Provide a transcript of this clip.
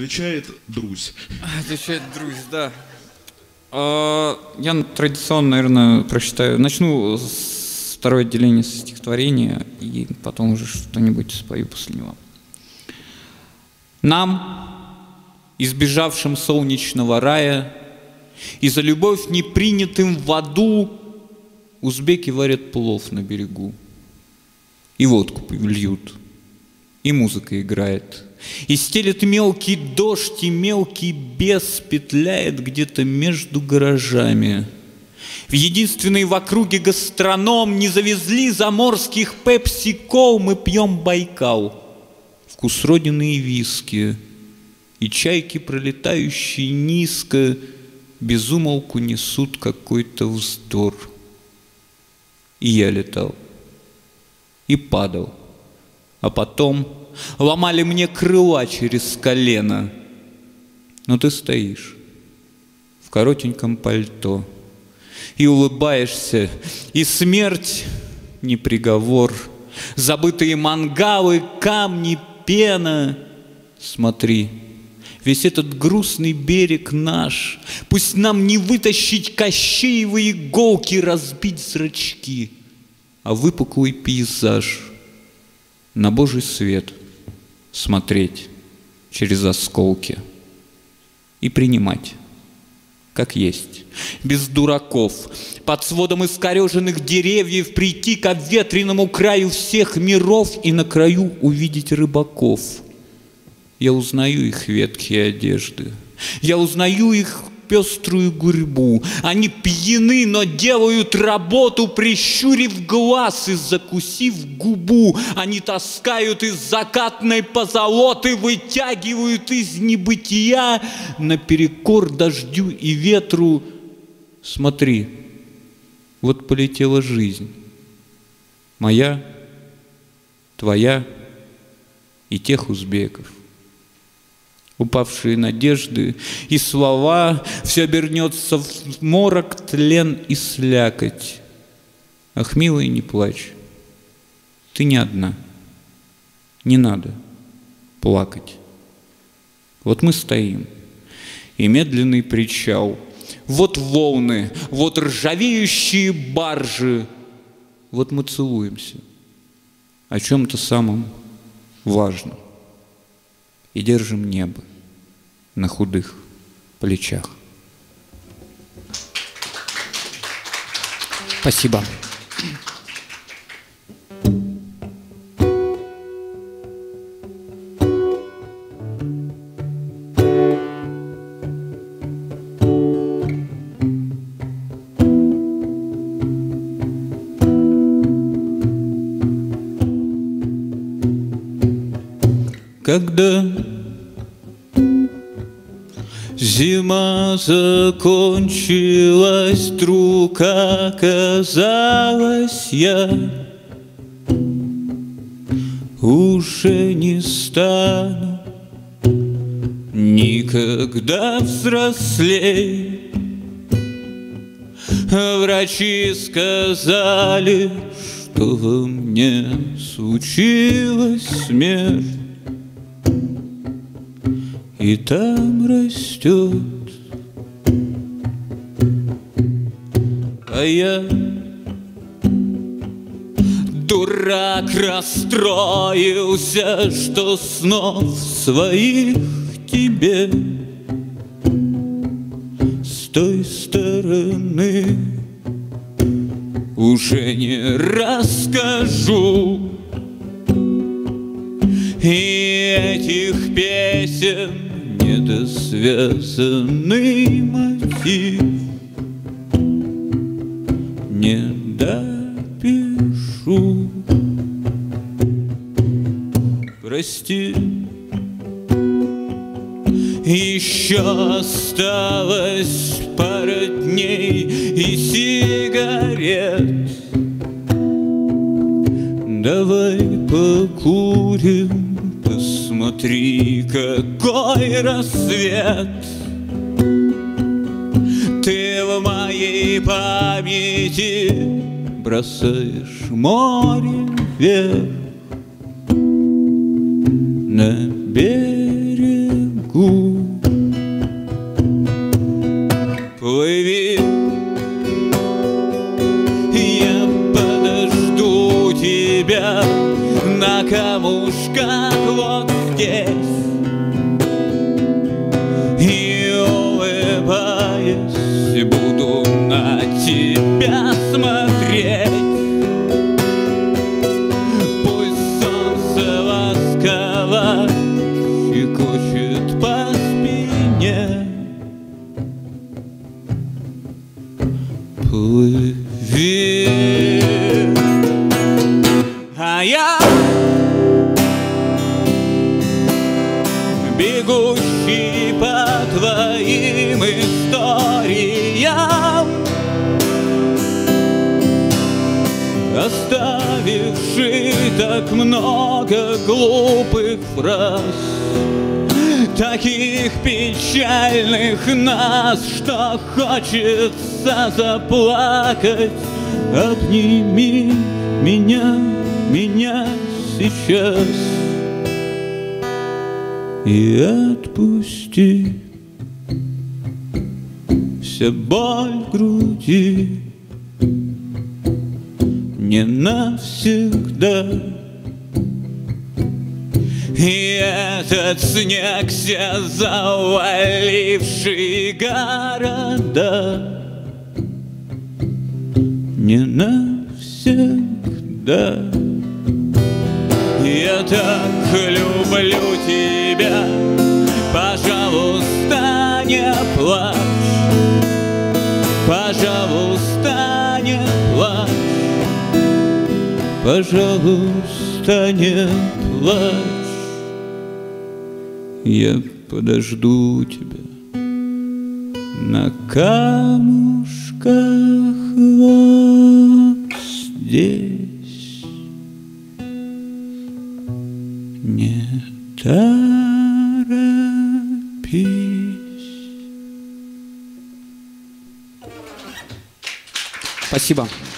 Отвечает Друзь. Отвечает Друзь, да. Я традиционно, наверное, прочитаю. Начну с второе отделение со стихотворения, и потом уже что-нибудь спою после него. Нам, избежавшим солнечного рая, и за любовь непринятым в аду, узбеки варят плов на берегу, и водку льют, и музыка играет, и стелет мелкий дождь, и мелкий бес петляет где-то между гаражами. В единственный в округе гастроном не завезли заморских пепси-кол, мы пьем Байкал, вкус родины и виски, и чайки, пролетающие низко, безумолку несут какой-то вздор. И я летал, и падал, а потом... ломали мне крыла через колено. Но ты стоишь в коротеньком пальто и улыбаешься, и смерть не приговор. Забытые мангалы, камни, пена. Смотри, весь этот грустный берег наш. Пусть нам не вытащить кощеевы иголки, разбить зрачки, а выпуклый пейзаж на Божий свет смотреть через осколки и принимать, как есть, без дураков, под сводом искореженных деревьев прийти к обветренному краю всех миров и на краю увидеть рыбаков. Я узнаю их ветки и одежды, я узнаю их пеструю гурьбу. Они пьяны, но делают работу, прищурив глаз и закусив губу. Они таскают из закатной позолоты, вытягивают из небытия наперекор дождю и ветру. Смотри, вот полетела жизнь. Моя, твоя и тех узбеков. Упавшие надежды и слова, все обернется в морок, тлен и слякоть. Ах, милая, не плачь, ты не одна, не надо плакать. Вот мы стоим, и медленный причал, вот волны, вот ржавеющие баржи, вот мы целуемся о чем-то самом важном и держим небо на худых плечах. Спасибо. Когда зима закончилась, вдруг оказалась я уже не стану никогда взрослей. Врачи сказали, что во мне случилась смерть. И там растет, а я, дурак, расстроился, что снов своих тебе с той стороны уже не расскажу. И этих песен недосвязанный мотив не допишу. Прости, еще осталось пара дней и сигарет. Давай покурим. Смотри, какой рассвет. Ты в моей памяти бросаешь море вверх на берег. берегу. Плыви, я подожду тебя на камушках вот здесь, и улыбаясь буду на тебя смотреть. Плыви, а я бегущий по твоим историям, оставивший так много глупых фраз, таких печальных нас, что хочется заплакать. Обними меня, меня сейчас и отпусти вся боль в груди не навсегда. И этот снег, все заваливший города, не навсегда. Я так люблю тебя, пожалуйста, не плачь, пожалуйста, не плачь, пожалуйста, не плачь. Я подожду тебя на камушках вот здесь. Не торопись. Спасибо.